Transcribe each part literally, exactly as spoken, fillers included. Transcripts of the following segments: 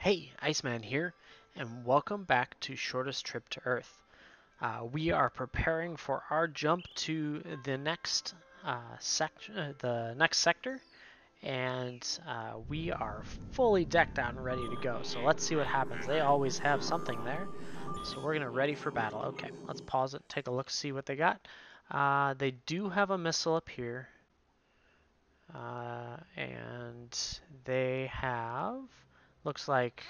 Hey, Iceman here, and welcome back to Shortest Trip to Earth. Uh, we are preparing for our jump to the next uh, section, uh, the next sector, and uh, we are fully decked out and ready to go. So let's see what happens. They always have something there, so we're gonna ready for battle. Okay, let's pause it, take a look, see what they got. Uh, they do have a missile up here, uh, and they have. Looks like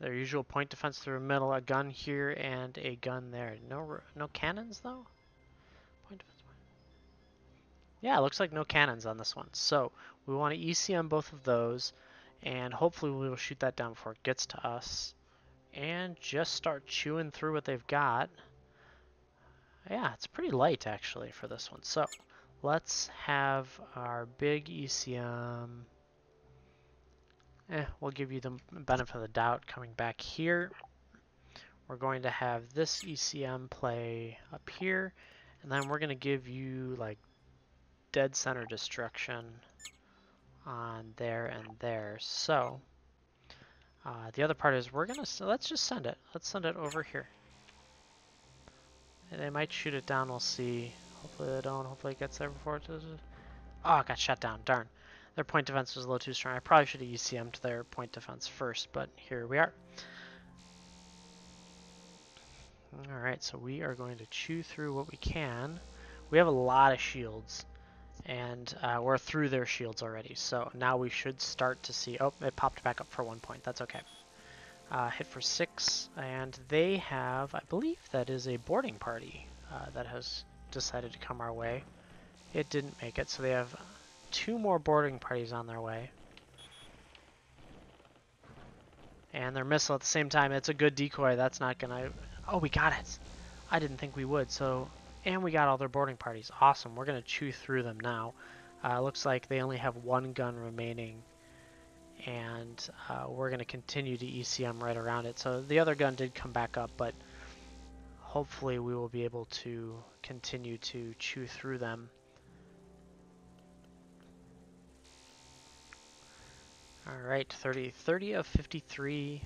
their usual point defense through the middle, a gun here and a gun there. No no cannons though? Point defense. Yeah, it looks like no cannons on this one. So we want to E C M both of those, and hopefully we will shoot that down before it gets to us. And just start chewing through what they've got. Yeah, it's pretty light actually for this one. So let's have our big E C M. Eh, we'll give you the benefit of the doubt coming back here. We're going to have this E C M play up here, and then we're going to give you like dead center destruction on there and there. So uh, the other part is we're going to, so let's just send it. Let's send it over here. And they might shoot it down. We'll see. Hopefully they don't. Hopefully it gets there before it does. Oh, it got shut down. Darn. Their point defense was a little too strong. I probably should have E C M'd their point defense first, but here we are. All right, so we are going to chew through what we can. We have a lot of shields, and uh, we're through their shields already. So now we should start to see. Oh, it popped back up for one point. That's okay. Uh, hit for six, and they have, I believe that is a boarding party uh, that has decided to come our way. It didn't make it, so they have two more boarding parties on their way, and their missile at the same time. It's a good decoy. That's not gonna. Oh, we got it. I didn't think we would. So, and we got all their boarding parties. Awesome. We're gonna chew through them now. Uh, looks like they only have one gun remaining, and uh, we're gonna continue to E C M right around it. So the other gun did come back up, but hopefully we will be able to continue to chew through them. Alright, thirty, thirty of fifty-three,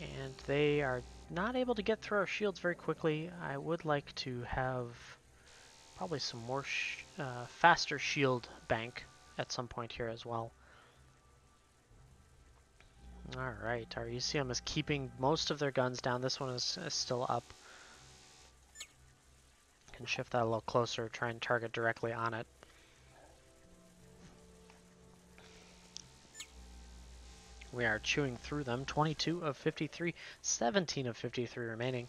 and they are not able to get through our shields very quickly. I would like to have probably some more sh uh, faster shield bank at some point here as well. Alright, our E C M is keeping most of their guns down. This one is, is still up. Can shift that a little closer, try and target directly on it. We are chewing through them. twenty-two of fifty-three, seventeen of fifty-three remaining.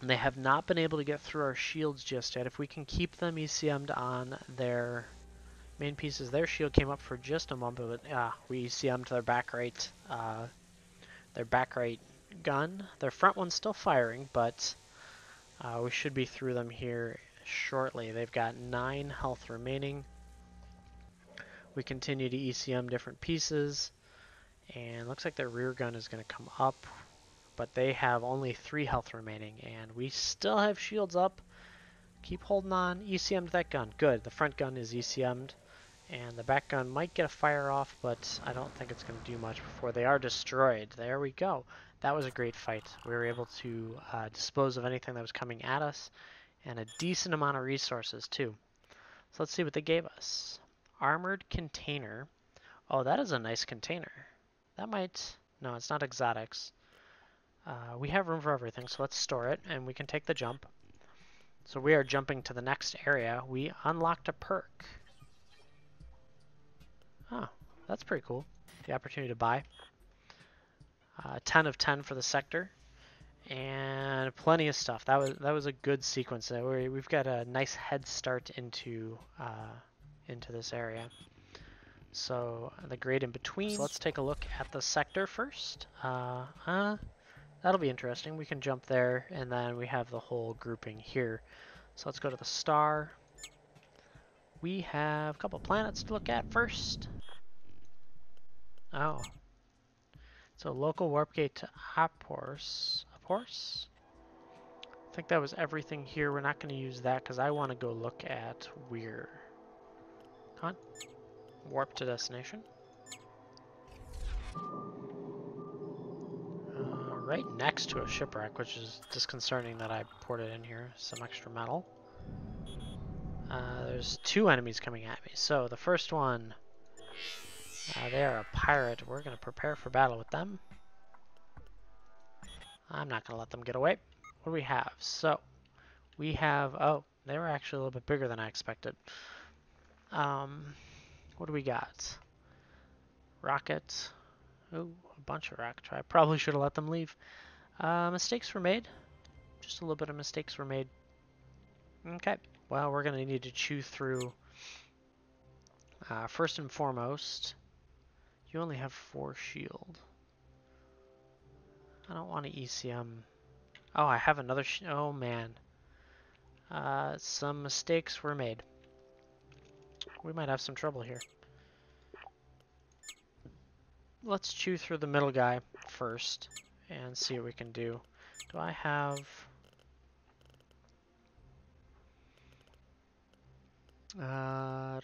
And they have not been able to get through our shields just yet. If we can keep them E C M'd on their main pieces, their shield came up for just a moment, but uh, we E C M'd their back right, uh, their back right gun. Their front one's still firing, but uh, we should be through them here shortly. They've got nine health remaining. We continue to E C M different pieces, and looks like their rear gun is going to come up, but they have only three health remaining, and we still have shields up. Keep holding on. E C M'd that gun. Good. The front gun is E C M'd, and the back gun might get a fire off, but I don't think it's going to do much before they are destroyed. There we go. That was a great fight. We were able to uh, dispose of anything that was coming at us, and a decent amount of resources too. So let's see what they gave us. Armored container. Oh, that is a nice container. That might... No, it's not exotics. Uh, we have room for everything, so let's store it, and we can take the jump. So we are jumping to the next area. We unlocked a perk. Oh, that's pretty cool. The opportunity to buy. Uh, ten of ten for the sector. And plenty of stuff. That was that was a good sequence. We've got a nice head start into... Uh, into this area. So the grade in between. So let's take a look at the sector first. Uh, uh, that'll be interesting. We can jump there, and then we have the whole grouping here. So let's go to the star. We have a couple planets to look at first. Oh. So local warp gate to Apors. Apors? I think that was everything here. We're not going to use that because I want to go look at Weir. Warp to destination. right next to a shipwreck, which is disconcerting that I poured it in here. Some extra metal. Uh, there's two enemies coming at me. So the first one, uh, they are a pirate. We're going to prepare for battle with them. I'm not going to let them get away. What do we have? So we have, oh, they were actually a little bit bigger than I expected. Um, what do we got? Rockets. Oh, a bunch of rockets. I probably should have let them leave. Uh, mistakes were made. Just a little bit of mistakes were made. Okay. Well, we're going to need to chew through. Uh, first and foremost, you only have four shield. I don't want to E C M. Oh, I have another. Sh oh, man. Uh, some mistakes were made. We might have some trouble here. Let's chew through the middle guy first and see what we can do. Do I have... Uh...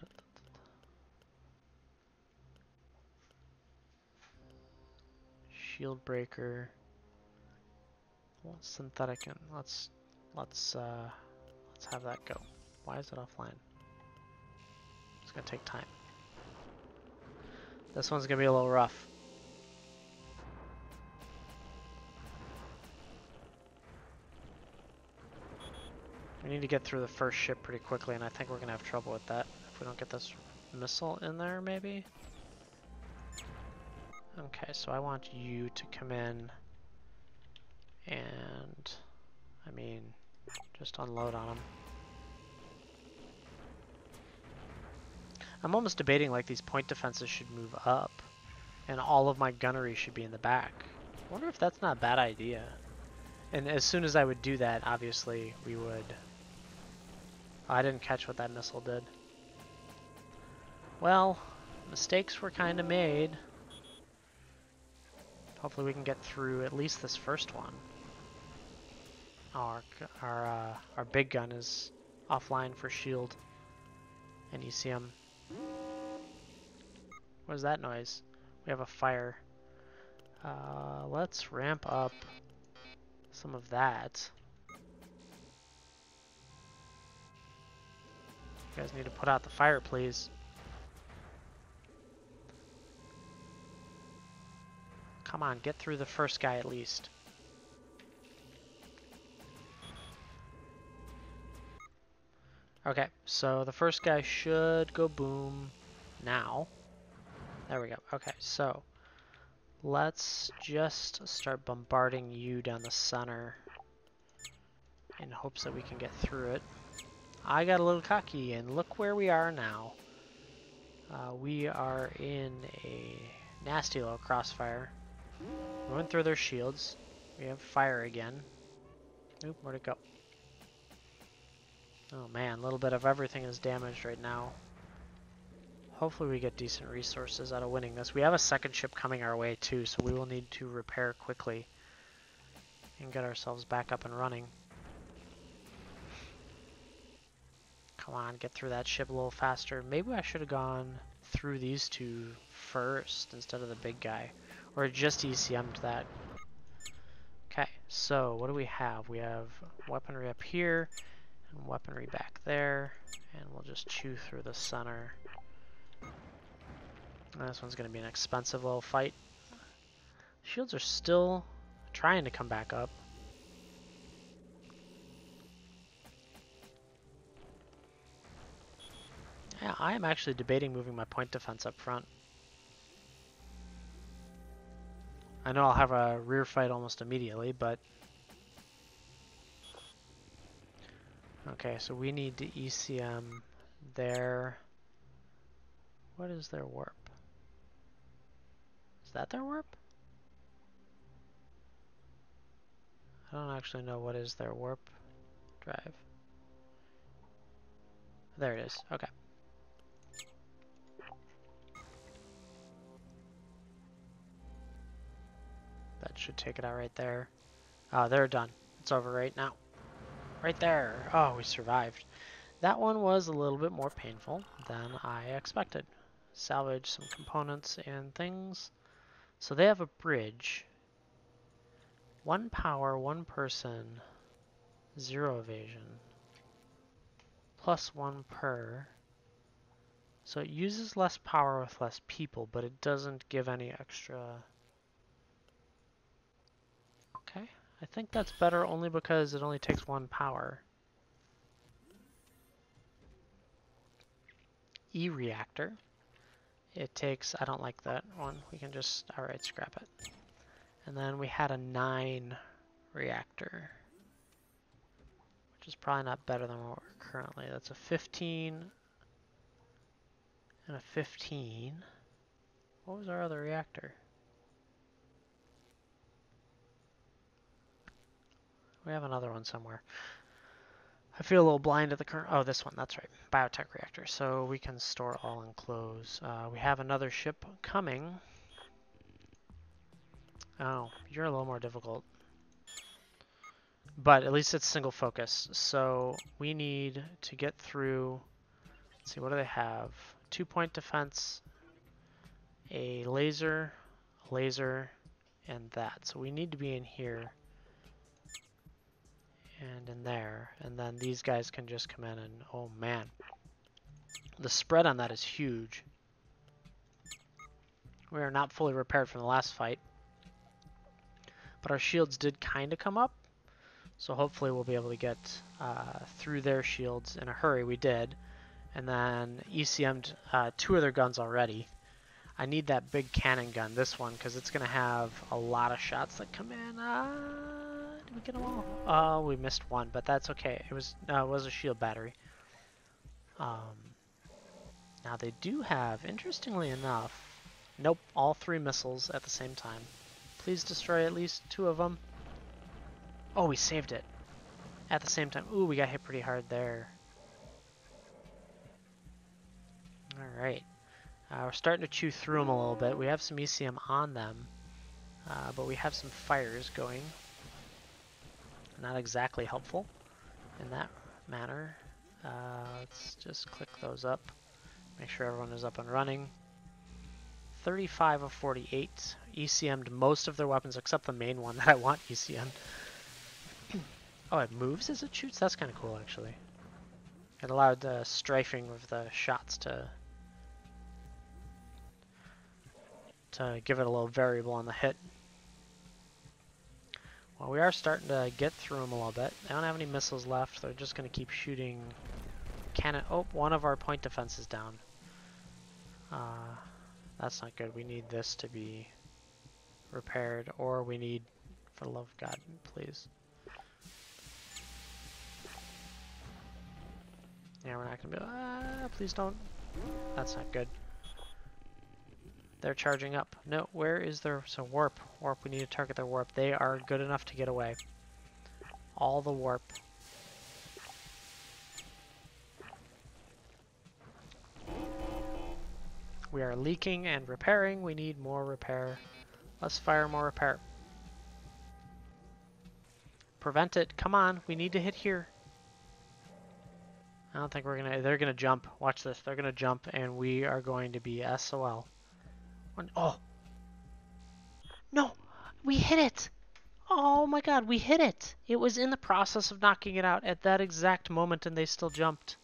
Shield breaker. Well, synthetic, and let's let's uh, let's have that go. Why is it offline? It's gonna take time. This one's gonna be a little rough. We need to get through the first ship pretty quickly, and I think we're gonna have trouble with that if we don't get this missile in there, maybe? Okay, so I want you to come in and, I mean, just unload on them. I'm almost debating, like, these point defenses should move up, and all of my gunnery should be in the back. I wonder if that's not a bad idea. And as soon as I would do that, obviously, we would... Oh, I didn't catch what that missile did. Well, mistakes were kind of made. Hopefully we can get through at least this first one. Oh, our our, uh, our big gun is offline for shield and E C M. What is that noise? We have a fire. Uh, let's ramp up some of that. You guys need to put out the fire, please. Come on, get through the first guy at least. Okay, so the first guy should go boom now. There we go. Okay, so let's just start bombarding you down the center in hopes that we can get through it. I got a little cocky, and look where we are now. Uh, we are in a nasty little crossfire. We went through their shields. We have fire again. Oop, where'd it go? Oh man, a little bit of everything is damaged right now. Hopefully we get decent resources out of winning this. We have a second ship coming our way too, so we will need to repair quickly and get ourselves back up and running. Come on, get through that ship a little faster. Maybe I should have gone through these two first instead of the big guy. Or just E C M'd that. Okay, so what do we have? We have weaponry up here, and weaponry back there, and we'll just chew through the center. And this one's gonna be an expensive little fight. Shields are still trying to come back up. Yeah, I am actually debating moving my point defense up front. I know I'll have a rear fight almost immediately, but... Okay, so we need to E C M their... What is their warp? Is that their warp? I don't actually know what is their warp drive. There it is, okay. That should take it out right there. Oh, they're done. It's over right now. Right there. Oh, we survived. That one was a little bit more painful than I expected. Salvage some components and things. So they have a bridge. One power, one person, zero evasion. Plus one per. So it uses less power with less people, but it doesn't give any extra. Okay, I think that's better only because it only takes one power. E-reactor. It takes, I don't like that one. We can just, all right, scrap it. And then we had a nine reactor, which is probably not better than what we're currently. That's a fifteen and a fifteen. What was our other reactor? We have another one somewhere. I feel a little blind at the current, oh, this one, that's right, biotech reactor. So we can store all and close. Uh, we have another ship coming. Oh, you're a little more difficult. But at least it's single focus. So we need to get through, let's see, what do they have? Two point defense, a laser, a laser, and that. So we need to be in here. And in there, and then these guys can just come in and, oh man, the spread on that is huge. We are not fully repaired from the last fight, but our shields did kind of come up, so hopefully we'll be able to get uh, through their shields in a hurry. We did, and then E C M'd uh, two of their guns already. I need that big cannon gun, this one, because it's going to have a lot of shots that come in. Ah! Did we get them all? Oh, we missed one, but that's okay. It was no, it was a shield battery. Um, now they do have, interestingly enough, nope, all three missiles at the same time. Please destroy at least two of them. Oh, we saved it at the same time. Ooh, we got hit pretty hard there. All right, uh, we're starting to chew through them a little bit. We have some E C M on them, uh, but we have some fires going. Not exactly helpful in that manner. Uh, let's just click those up. Make sure everyone is up and running. thirty-five of forty-eight. E C M'd most of their weapons except the main one that I want E C M'd. Oh, it moves as it shoots? That's kind of cool, actually. It allowed the strafing of the shots to, to give it a little variable on the hit. Well, we are starting to get through them a little bit. They don't have any missiles left. They're just going to keep shooting cannon. Oh, one of our point defense is down. Uh, that's not good. We need this to be repaired, or we need, for the love of God, please. Yeah, we're not going to be, ah, please don't. That's not good. They're charging up. No, where is their, so warp, warp, we need to target their warp. They are good enough to get away. All the warp. We are leaking and repairing. We need more repair. Let's fire more repair. Prevent it, come on, we need to hit here. I don't think we're gonna, they're gonna jump, watch this, they're gonna jump and we are going to be S O L. Oh no, we hit it. Oh my god, we hit it. It was in the process of knocking it out at that exact moment and they still jumped,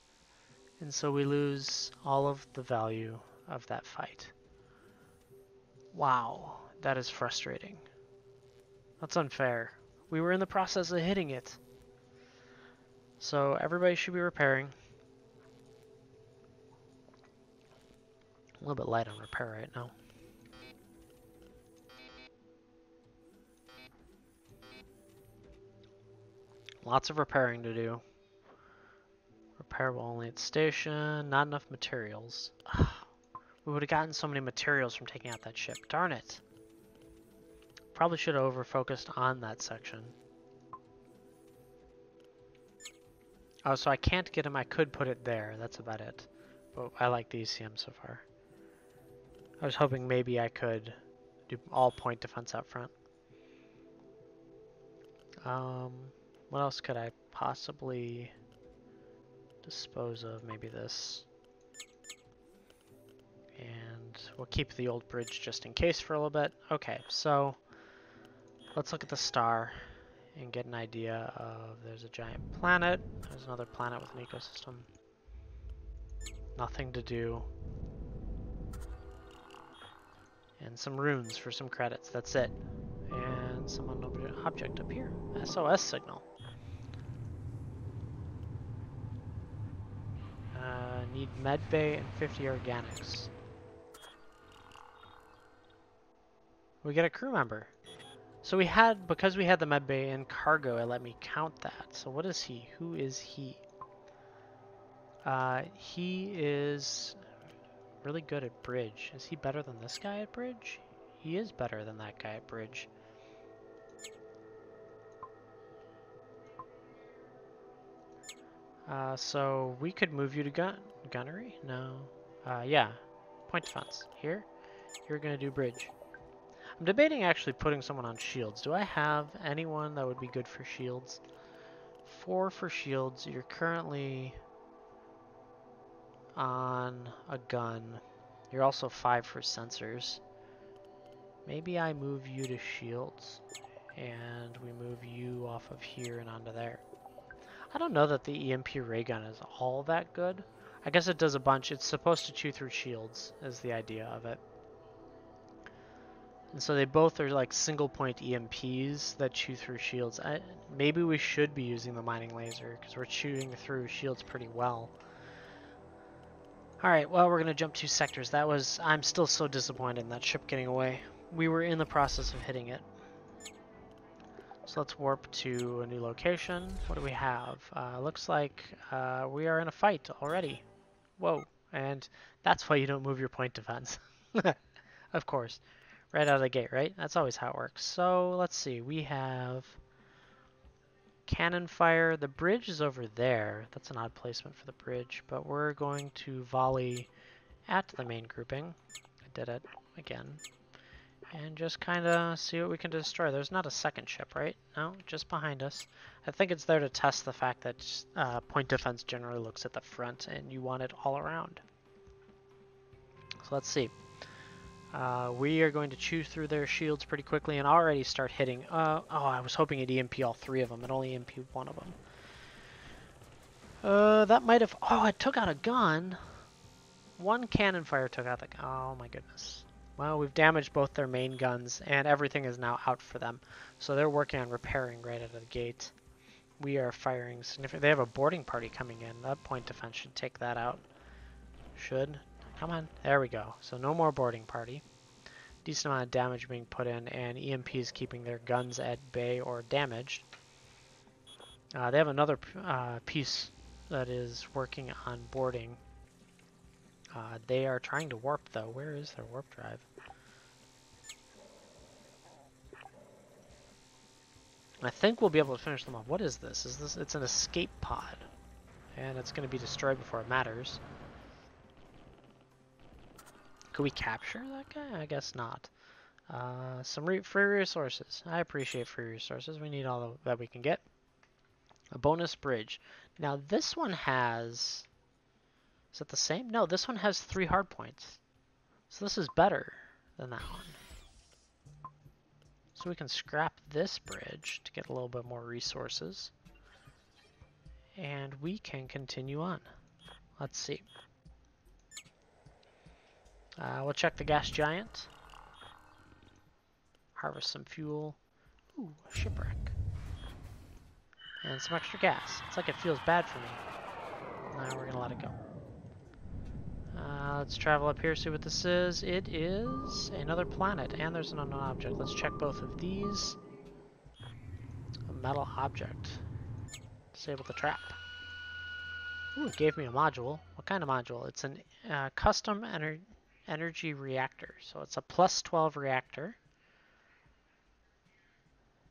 and so we lose all of the value of that fight. Wow, that is frustrating. That's unfair. We were in the process of hitting it. So everybody should be repairing. A little bit light on repair right now. Lots of repairing to do. Repairable only at station. Not enough materials. Ugh. We would have gotten so many materials from taking out that ship. Darn it. Probably should have over-focused on that section. Oh, so I can't get him. I could put it there. That's about it. But I like the E C M so far. I was hoping maybe I could do all point defense out front. Um... What else could I possibly dispose of? Maybe this. And we'll keep the old bridge just in case for a little bit. Okay, so Let's look at the star and get an idea of, there's a giant planet, there's another planet with an ecosystem. Nothing to do. And some runes for some credits, that's it. And some unknown object up here, S O S signal. Uh, need medbay and fifty organics. We get a crew member. So we had, because we had the medbay and cargo, it let me count that. So what is he? Who is he? Uh, he is really good at bridge. Is he better than this guy at bridge? He is better than that guy at bridge. Uh, so we could move you to gun gunnery? No. Uh, yeah. Point defense. Here, you're going to do bridge. I'm debating actually putting someone on shields. Do I have anyone that would be good for shields? Four for shields. You're currently on a gun. You're also five for sensors. Maybe I move you to shields and we move you off of here and onto there. I don't know that the E M P ray gun is all that good. I guess it does a bunch. It's supposed to chew through shields is the idea of it. And so they both are like single point E M Ps that chew through shields. I, maybe we should be using the mining laser because we're chewing through shields pretty well. Alright, well we're going to jump two sectors. That was, I'm still so disappointed in that ship getting away. We were in the process of hitting it. So let's warp to a new location. What do we have? Uh, looks like uh, we are in a fight already. Whoa, and that's why you don't move your point defense. Of course. Right out of the gate, right? That's always how it works. So let's see, we have cannon fire. The bridge is over there. That's an odd placement for the bridge, but we're going to volley at the main grouping. I did it again. And just kind of see what we can destroy. There's not a second ship, right? No, just behind us. I think it's there to test the fact that uh, point defense generally looks at the front and you want it all around. So let's see. Uh, we are going to chew through their shields pretty quickly and already start hitting. Uh, oh, I was hoping it E M P all three of them. It only E M P one of them. Uh, that might have... Oh, it took out a gun. One cannon fire took out the gun. Oh, my goodness. Well, we've damaged both their main guns, and everything is now out for them. So they're working on repairing right out of the gate. We are firing significant... They have a boarding party coming in. That point defense should take that out. Should... Come on, there we go. So no more boarding party. Decent amount of damage being put in, and E M P is keeping their guns at bay or damaged. Uh, they have another uh, piece that is working on boarding. Uh, they are trying to warp, though. Where is their warp drive? I think we'll be able to finish them off. What is this? Is this? It's an escape pod, and it's going to be destroyed before it matters. Could we capture that guy? I guess not. Uh, some re free resources. I appreciate free resources. We need all the, that we can get. A bonus bridge. Now this one has... Is it the same? No, this one has three hard points. So this is better than that one. So we can scrap this bridge to get a little bit more resources. And we can continue on. Let's see. Uh, we'll check the gas giant. Harvest some fuel. Ooh, a shipwreck. And some extra gas. It's like it feels bad for me. Now we're gonna let it go. Uh, let's travel up here, see what this is. It is another planet, and there's an unknown object. Let's check both of these. A metal object. Disable the trap. Ooh, it gave me a module. What kind of module? It's an uh, custom energy... energy reactor. So it's a plus twelve reactor.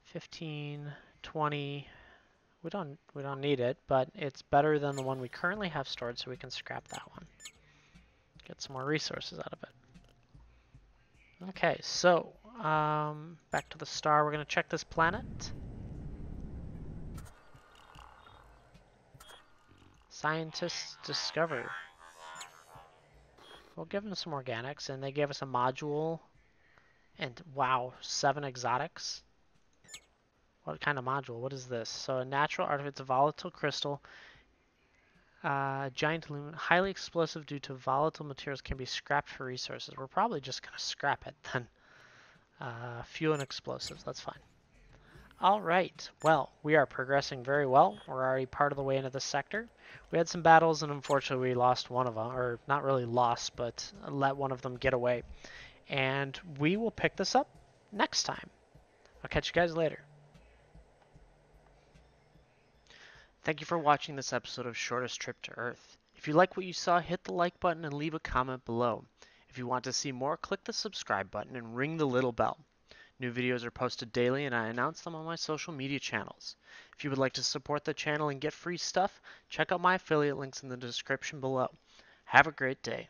fifteen, twenty. We don't we don't need it, but it's better than the one we currently have stored, so we can scrap that one. Get some more resources out of it. Okay, so um, back to the star. We're going to check this planet. Scientists discover. We'll give them some organics, and they gave us a module, and wow, seven exotics. What kind of module? What is this? So a natural artifact, it's a volatile crystal. Uh, giant aluminum, highly explosive due to volatile materials, can be scrapped for resources. We're probably just going to scrap it then. Uh, fuel and explosives, that's fine. All right, well, we are progressing very well. We're already part of the way into this sector. We had some battles, and unfortunately we lost one of them, or not really lost, but let one of them get away. And we will pick this up next time. I'll catch you guys later. Thank you for watching this episode of Shortest Trip to Earth. If you like what you saw, hit the like button and leave a comment below. If you want to see more, click the subscribe button and ring the little bell. New videos are posted daily and I announce them on my social media channels. If you would like to support the channel and get free stuff, check out my affiliate links in the description below. Have a great day.